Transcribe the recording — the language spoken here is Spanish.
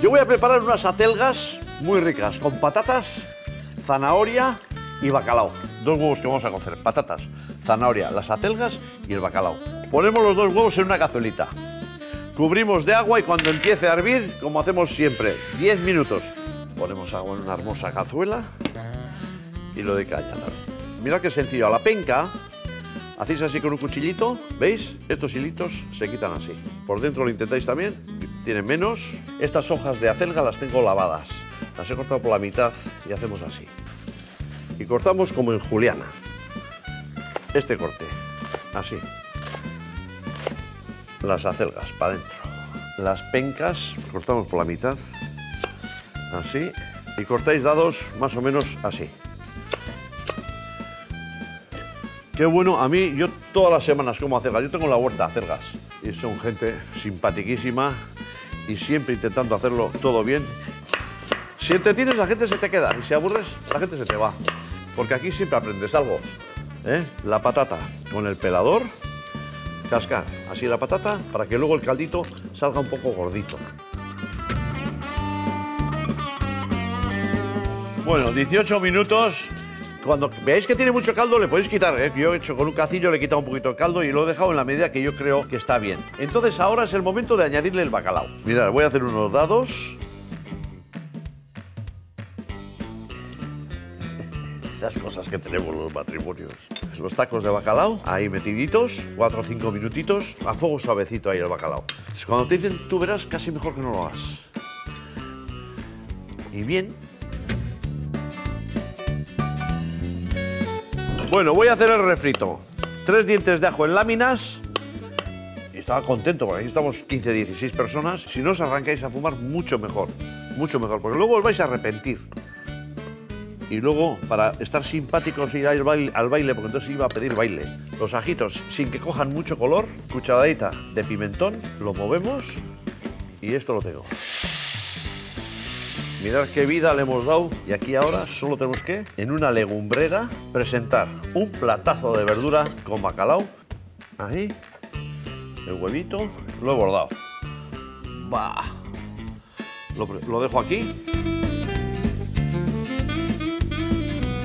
Yo voy a preparar unas acelgas muy ricas, con patatas, zanahoria y bacalao. Dos huevos que vamos a cocer, patatas, zanahoria, las acelgas y el bacalao. Ponemos los dos huevos en una cazuelita. Cubrimos de agua y cuando empiece a hervir, como hacemos siempre, 10 minutos. Ponemos agua en una hermosa cazuela y lo de caña también. Mirad qué sencillo, a la penca hacéis así con un cuchillito, ¿veis? Estos hilitos se quitan así. Por dentro lo intentáis también, tiene menos. Estas hojas de acelga las tengo lavadas. Las he cortado por la mitad y hacemos así. Y cortamos como en juliana. Este corte, así. Las acelgas para adentro. Las pencas cortamos por la mitad, así. Y cortáis dados más o menos así. Qué bueno, a mí, yo todas las semanas como acelgas, yo tengo en la huerta acelgas. Y son gente simpaticísima y siempre intentando hacerlo todo bien. Si entretienes, la gente se te queda, y si aburres, la gente se te va. Porque aquí siempre aprendes algo, ¿eh? La patata con el pelador, cascar así la patata para que luego el caldito salga un poco gordito. Bueno, 18 minutos. Cuando veáis que tiene mucho caldo, le podéis quitar, ¿eh? Yo he hecho con un cacillo, le he quitado un poquito de caldo y lo he dejado en la medida que yo creo que está bien. Entonces ahora es el momento de añadirle el bacalao. Mirad, voy a hacer unos dados. Esas cosas que tenemos los matrimonios. Los tacos de bacalao, ahí metiditos, 4 o 5 minutitos, a fuego suavecito ahí el bacalao. Entonces, cuando te dicen, tú verás, casi mejor que no lo hagas. Y bien. Bueno, voy a hacer el refrito. 3 dientes de ajo en láminas. Y estaba contento, porque aquí estamos 15, 16 personas. Si no os arrancáis a fumar, mucho mejor, porque luego os vais a arrepentir. Y luego, para estar simpáticos, ir al baile, porque entonces iba a pedir baile. Los ajitos, sin que cojan mucho color, cucharadita de pimentón, lo movemos y esto lo tengo. Mirad qué vida le hemos dado y aquí ahora solo tenemos que, en una legumbrera, presentar un platazo de verdura con bacalao. Ahí, el huevito, lo he bordado. Bah. Lo dejo aquí.